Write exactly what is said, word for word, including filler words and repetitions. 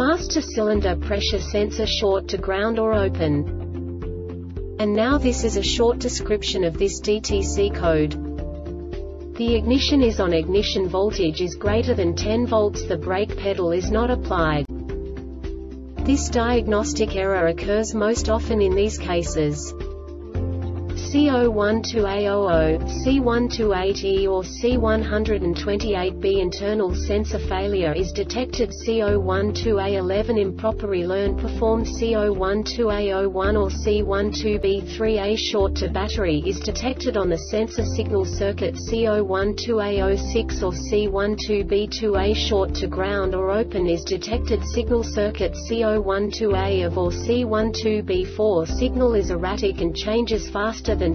master cylinder pressure sensor short to ground or open. And now this is a short description of this D T C code. The ignition is on, ignition voltage is greater than ten volts, the brake pedal is not applied. This diagnostic error occurs most often in these cases: C zero one two A zero zero, C one two eight E or C one two eight B. Internal sensor failure is detected. C zero one two A eleven improperly learned performed. C zero one two A zero one or C one two B three A short to battery is detected on the sensor signal circuit. C zero one two A zero six or C one two B two A short to ground or open is detected signal circuit. C zero one two A of or C one two B four signal is erratic and changes faster than